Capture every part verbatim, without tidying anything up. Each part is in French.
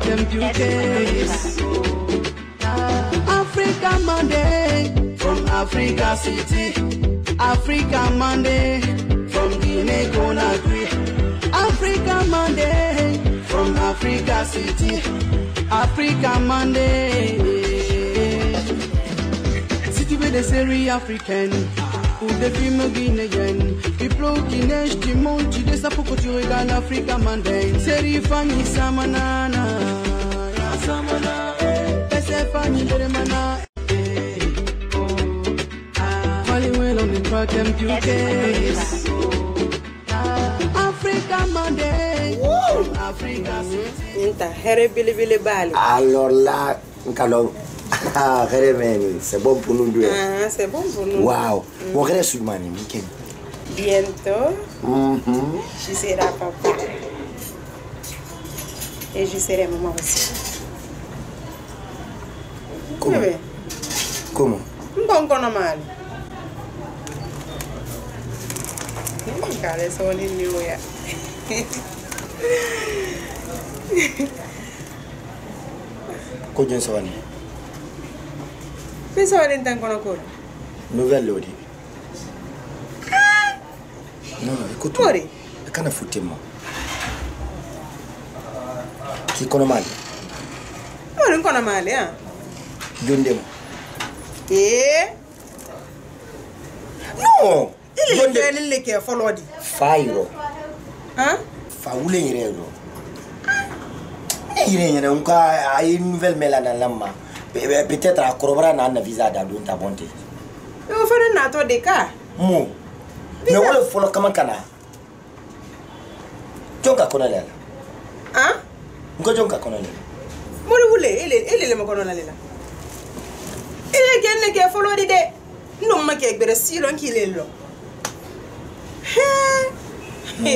Them duties. Africa Monday from Africa City. Africa Monday from Guinée Conakry. Africa Monday from Africa City. Africa Monday. City with the série africaine. Pour des films guinéens, people qui neige, du monde, tu descends pour que tu regardes l'Africa Monday. Série famille Samanana, Samana, et c'est famille de Mana. Falling well on the track and duties. Africa Monday, Africa City. Inta, here bili bili bali. Alors là, calme. Ah, c'est bon pour nous deux. Ah, c'est bon pour nous. Waouh. Vous regardez sur moi, Mickey. Bientôt, mm-hmm. je serai papa. Et je serai maman aussi. Comment? Oui. Comment? Bon, qu'on a mal. Regardez, ça on est mieux. Combien ça va? Mais ça va aller dans le cours. Nouvelle lodi. Non, écoute-moi. Qu'est-ce que tu as Qui connaît mal Non, on connaît mal. Hein? Donnez-moi. Eh Non Il est le lait qui est follow. Fairo. Hein Faoulé, il est là. Il est là. On a une nouvelle mélanie dans l'âme. Peut-être à Corobra n'a un visa d'adultes à bonté. Mais vous faites un autre des cas. Mou. Mais vous le faites comme un canard. Tu as connu là. Hein? Vous avez connu là. Moi, vous voulez, il est le connu là. Il est bien le follow d'idée. Non, ma qui est bien si long qu'il est là. Hé!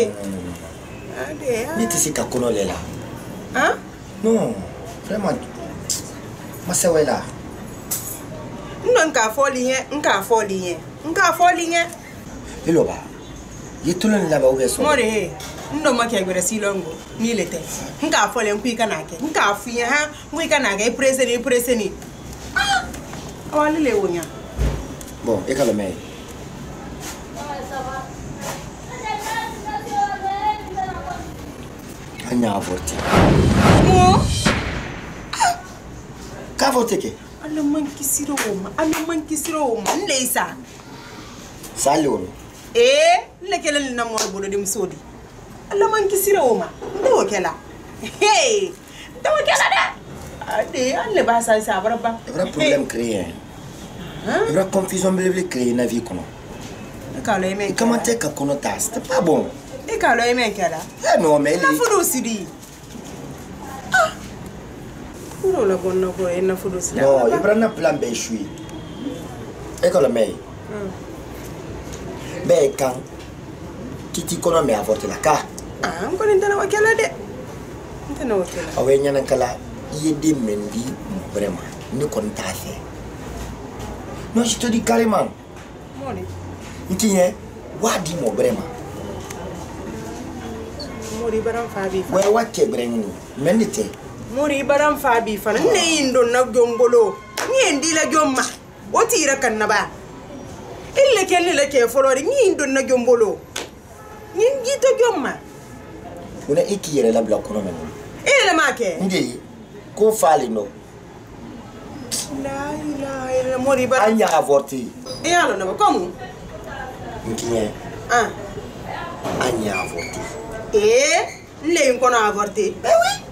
Mais tu sais qu'à connu là. Hein? Non, vraiment. Ma se wela nka foli nka foli nka foli ilo ba yitulu ni laba ugeso mo re ndo maki agbere si longo ni lete nka foli nku kana ke nka fu ye ha nku kana ga prese ni prese ni ah awali le wonya bon e kala mai anya avorti mo Kavoteke. Ano manki siro oma. Ano manki siro oma. Nleisa. Salome. Eh, lekele lina mwa bodo de msodi. Ano manki siro oma. Ndewo kela. Hey, ndewo kela da. Ade, anle ba sa sa baraba. Ebra problème créé. Hein? Ebra confusion bleble créé na vie kono. Ekalo eme. Comment te ka kono ta? C'est pas bon. Ekalo eme kela. Eh non mais. Na fudu sidi. Non, il prend un plan bien chouï. Écoute, mais. Mais quand. Qui t'y connaît à votre la carte? Ah, on connaît dans la calade. Ah oui, il y a un cala. Il y a des mendis, vraiment. Nous comptons. Non, je te dis carrément. Il dit, ouais, dis-moi vraiment. Oui, ouais, tu es vraiment. Mais tu es. Muri baram fabi fana ne indo na gongolo ni endi la gomma oti rakanna ba ille kelle le ke folori ni indo na gongolo ni ngito gomma una ikiyere la bla kono men ele make ngeyi ko falino la la ele muri baram anya avorti e allo na komu ngiye ah anya avorti eh le kono avorti eh oui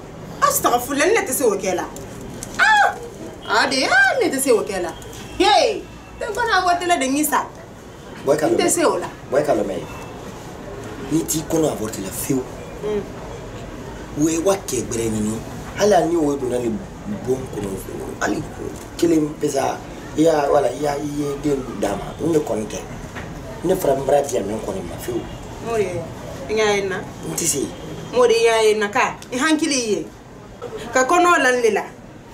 Astaghfirullah, je ne sais pas là. Ah! Ah, je ne sais pas là. Hey! Tu as de misa. Tu ne sais pas là. Tu Tu ne sais pas là. Tu ne sais pas là. Ka kono lan lela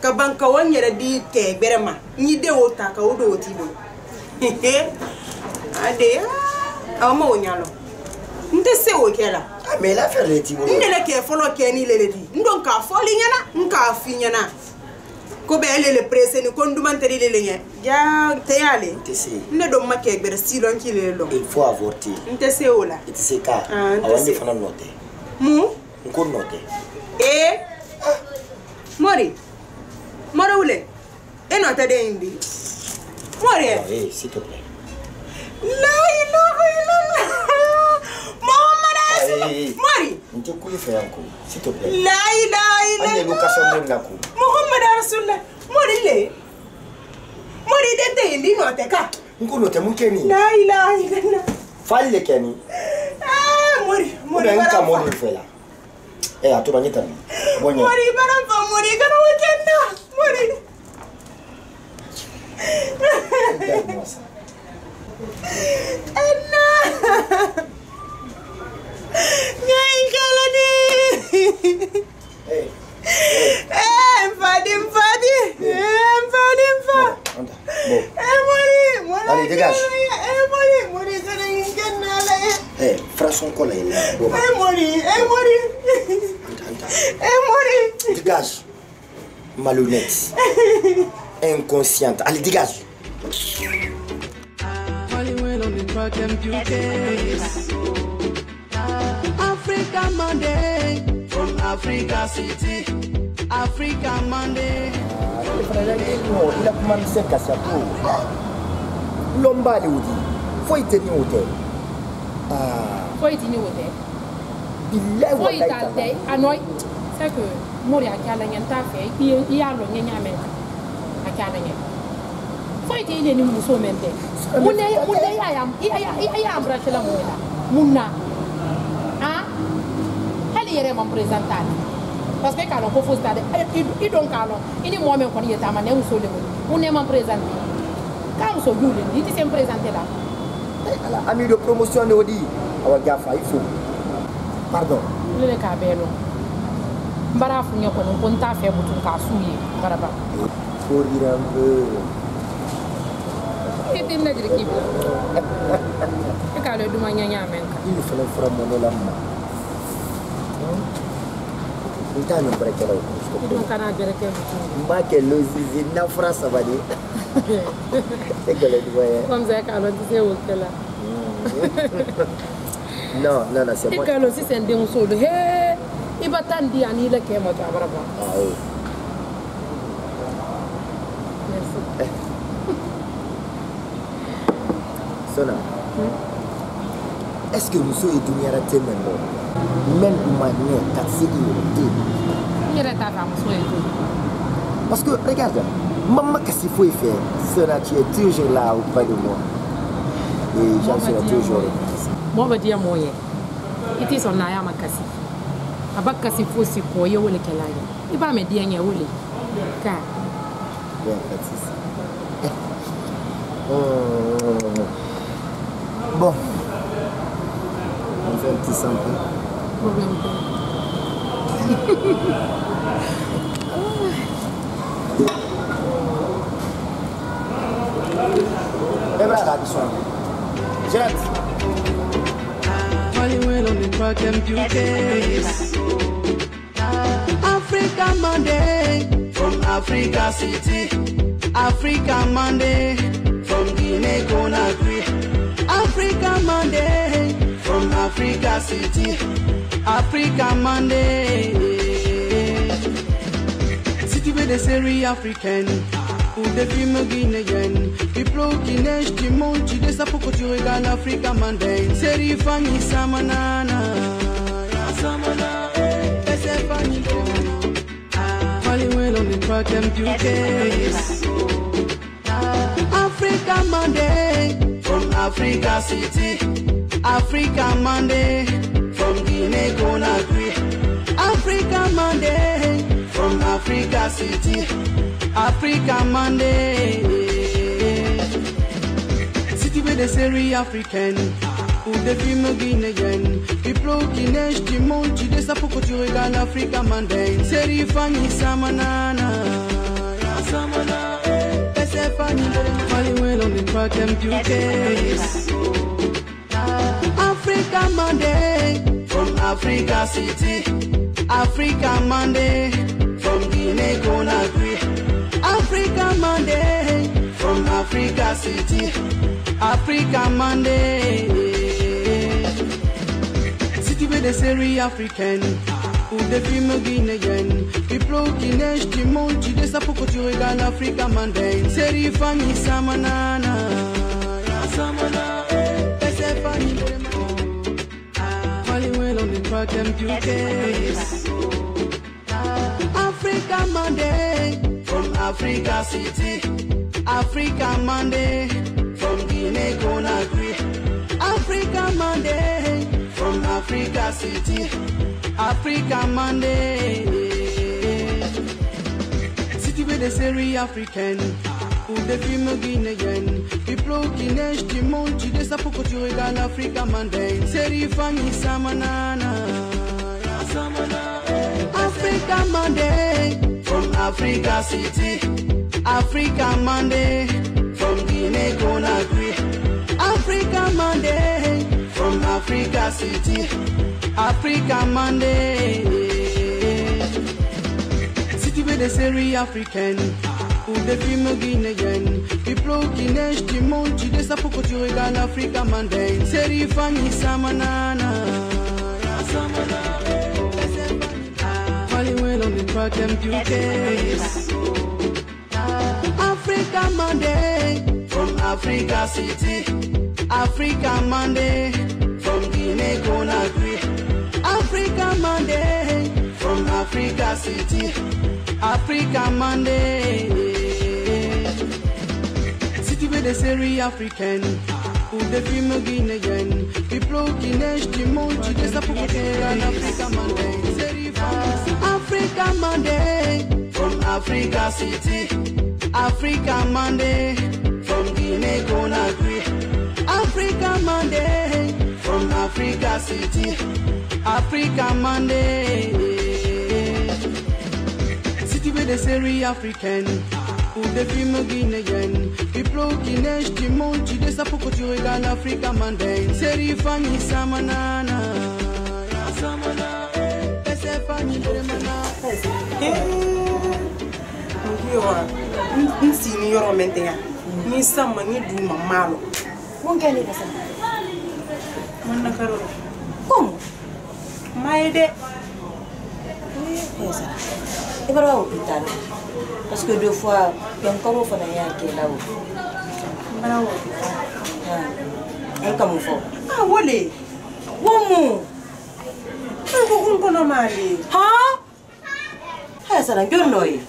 ka banka wanyere di ke berema ni de wota ka wodo tibo Adé, ah, moi on y allo. Nous te sais où qu'elle a. Ah mais la faire les tibous. Nous ne les qu'elle follow qu'elle ni les les dit. Nous donc à follow n'y en a, nous qu'à fin n'y en a. Quand elle les presse, nous condamnons les les les. Ya t'es allé. Nous te sais. Nous ne donc maquer vers si loin qu'il est long. Il faut avorter. Nous te sais où là. Nous te sais car. Avant de faire noter. Mou. Nous qu'on noter. Eh. Mori. Mori où l'est? Et non t'as des indi. Mori. Eh s'il te plaît. La ilaha illallah. Mohamed, Mari. Nte kuifanya kuku, sitope. La ilaha illallah. Anje lukasombe ngaku. Mohamed Rasulullah, Mari le. Mari dete hindi no teka. Ngulo te mukeni. La ilaha illallah. Falle keni. Ah, Mari, Mari bara. Mari bara fela. Eh, atubanye tani. Bonye. Mari bara pa Mari kana wajenda. Mari. Anna, ngai kalau ni, eh, empati empati, empati empati, eh mori, mori, eh mori, mori kalau ingin nala eh, frason kola ini, eh mori, eh mori, eh mori, dégage, malhonnête, inconsciente, allez dégage. Africa Monday from Africa City. Africa Monday. Il a commencé à se faire. L'homme va lui dire, faut y tenir au terre. Faut y tenir au terre. Il l'a oublié. Ah non, c'est que moi j'ai qu'à l'engager ta fille. Il y a l'engager mais à qu'à l'engager. Faut y tenir les mousses au même terre. Muna, muna iya yang, iya iya iya iya ambracil lah muna, muna, ah, hari ini memang presentan, pasal kalau kau fokus tadi, itu itu dong kalau, ini mau memang dia taman yang usul itu, muna memang present, kalau usul bulan, itu sem presente lah. Alah, kami do promotion do di, awak jaffa itu, pardon. Lele kabelo, barang punya konon kontak fair butuh kasui, barang. Sorry rambe. Kita tidak jadi kibla. Kalau dua nyanya mereka. Ini film film monolama. Kita nak bercerai. Kita nak bercerai. Macam lozizi nafras apa ni? Kalau dua ya. Kamu saya kalau tu saya ukelah. No, no, no. Kalau si sendi usul, heh, iba tan dia ni lek yang macam apa apa. Merci. Est-ce que Monsieur est devenu un thème même manière cassée il est à Monsieur parce que regarde maman qu'est-ce qu'il faut faire cela tu es toujours là auprès de moi et j'en serai toujours moi je veux dire moi il est son aïe à ma cassée à bas cassée faut s'y croyer ou les qu'elle aille il va me dire n'y a où les car bon, on fait un petit sample. Problème pas. Et voilà la question. Jette. Africa Monday from Africa City. Africa Monday from Guinée Conakry. Africa Monday from Africa City. Africa Monday. City with the série africaine. Pour des films guinéens. Piplo guinéen, je te montre, tu dis ça pour que tu regardes Africa Monday. Série famille Samanana. Samana. Et c'est pas du tout. Falling well on the track and beauties. Africa Monday. From Africa City, Africa Monday, from Guinée Conakry. Africa Monday, from Africa City, Africa Monday. City with the série africaine, ou des films guinéens. Piplo guinéen, je te montre, tu dis ça pour que tu regardes Africa Monday. Série famille Samanana. Samanana. Falling well on the track and beauties. Africa Monday, from Africa City, Africa Monday, from Guinée Conakry, Africa Monday, from Africa City, Africa Monday. City with the série africaine, pour des films guinéennes, people guinéens du monde, tu sais pourquoi tu regardes Africa Monday. Série famille Samanana, Samanana. Africa Monday, from Africa City, Africa Monday, from Guinée Conakry, Africa Monday, from Africa City, Africa Monday. City with the série africaine, pour des films guinéennes, people guinéens du monde, tu sais pourquoi tu regardes Africa Monday. Série famille Samanana, Africa Monday, from Africa City, Africa Monday, from Guinée Conakry, Africa Monday, from Africa City, Africa Monday. City with the série africaine, pour des films guinéennes, people guinéens du monde, tu sais pourquoi tu regardes Africa Monday. Série famille Samanana, Hollywood on the track and U Ks. Africa Monday, from Africa City, Africa Monday, from Guinée Conakry, Africa Monday, from Africa City, Africa Monday. Des séries africaines, pour des films guinéennes, people guinéens du monde, tu sais pourquoi tu regardes Africa Monday. Africa Monday, from Africa City, Africa Monday, from Guinée Conakry, Africa Monday, from Africa City, Africa Monday. City with des séries africaines, pour des films guinéennes, people guinéens du monde, tu sais pourquoi tu regardes Africa Monday. Série famille Samanana, Samanana, c'est famille de parce que deux fois, il y a encore un qui est là-haut. Un camouflage. Ah, oui. Waouh. Un camouflage. Ah, ah, ça n'a pas de noyé.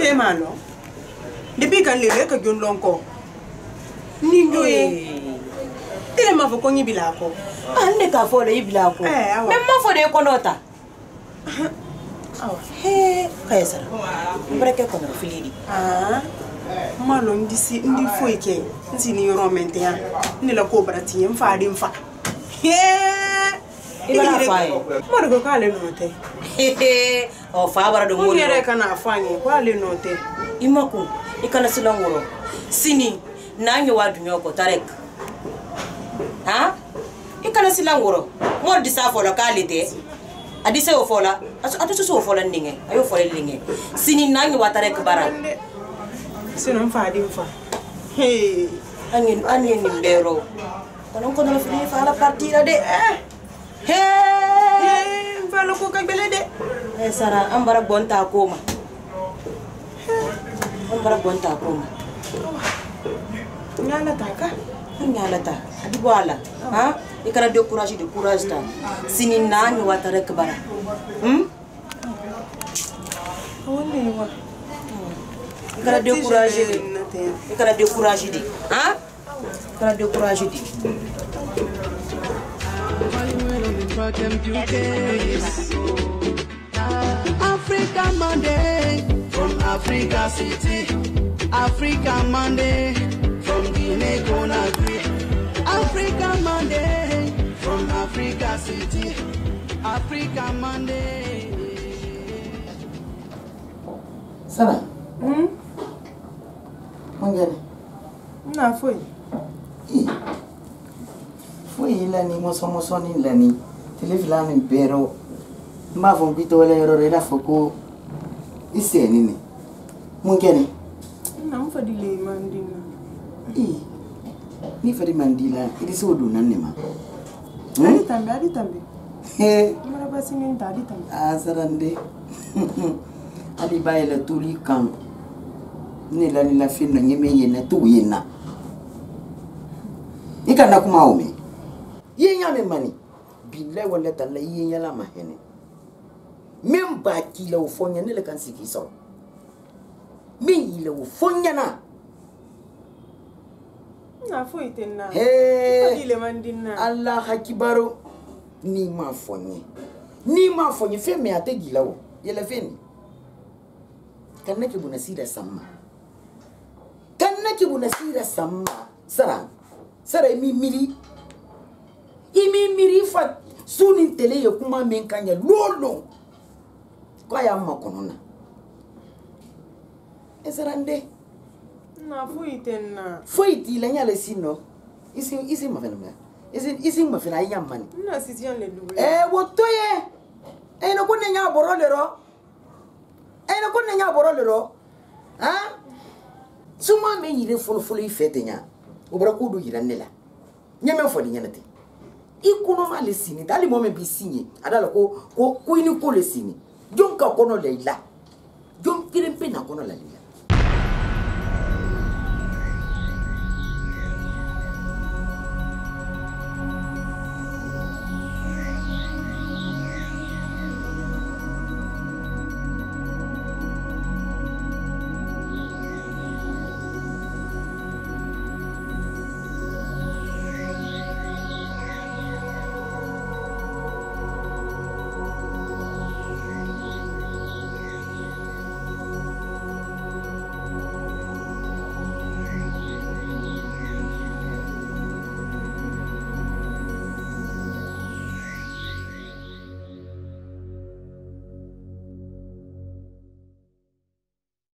Eh, manon. Depuis quand les règles que l'on a, ni noyé. Tellement faut qu'on y bilaque. Ah, n'est qu'à faire les bilaques. Même moi, faut les connaître. Hey, kaya sara. Mbreke kono filiri. Ah, malo ndi si ndi foike ndi ni yoramente ya ni la kobrati yemfa dimfa. Hey, ibala fai. Malo goka le note. Hehe, o fa bara do muri. Mure kana afanye kwa le note. Imaku, ikana silangoro. Sini, nani wadunyoko tarek. Ha? Ikana silangoro. Mure disafo lokalite. Adise ofola, atu susu ofola ninge, ayo fola ninge. Sini nangu watare kubara. Sini mfa adi mfa. Hey, angin angin nimbero. Kono kono la fili fala partira de. Hey, mfa loko kabele de. Eh Sarah, ambara bonta koma. Ambara bonta koma. Nyala taka, nyala ta, adi boala, ha? Il y a des courage de courage. Si nous n'avons pas de courage, il y a des courage. Il y a des courage. Il y a des courage. Africa Monday, from Africa City, Africa Monday, from Guinée Conakry, Africa Monday. From Africa City, Africa Monday. Ça va? Hum? Mon gars? Non, fouille. Foi ilani moso moso ni ilani. Televila ni pero. Ma vomito wale yorore la foko. Isi nini? Mungeni? Na mfadi le mandina. I. Ni fadi mandila. Irisi oduna nema. Adi tambi, adi tambi. He. Mara basi ni adi tambi. Azarande. Adi bae la tuli kam. Nila nila fina nyeme yena tu yena. Ika nakuma umi. Yenya me mani. Bila wale tala yenya la mahene. Même pas qu'il a au fond, il y a des gens qui sont. Mais il est au fond, il y en a. Il faut être là. Il est mandina. Allah Hakibaro. Ni ma fogne. Ni ma fogne. Fais mes attaques là-haut. Il est fini. Quand est-ce que vous n'avez pas sama? Quand est-ce que vous n'avez pas sama? Sarah. Sarah, il m'y miri. Il m'y miri. Fat. Sous une télé, il y a comment m'encagner. Lolo. Quoi y a ma conona? Et ça rende? Non, faut y tenir. Faut y tenir. Il y a les signes. Ici, ici ma femme. Ici, ici ma femme. Il y a man. Non, c'est bien les doubles. Eh, what toi? Eh, nous connaissons pas borolero. Eh, nous connaissons pas borolero. Hein? Souvent, mais il est fou, fou, il fait tenir. Au bras coudou, il en est là. Il y a même folie, il y en a des. Il connaît les signes. Dans les moments bien signés, alors là, quoi, quoi, quoi, il nous connaît les signes. Jom ka kono leila, jom kirempe na kono leila.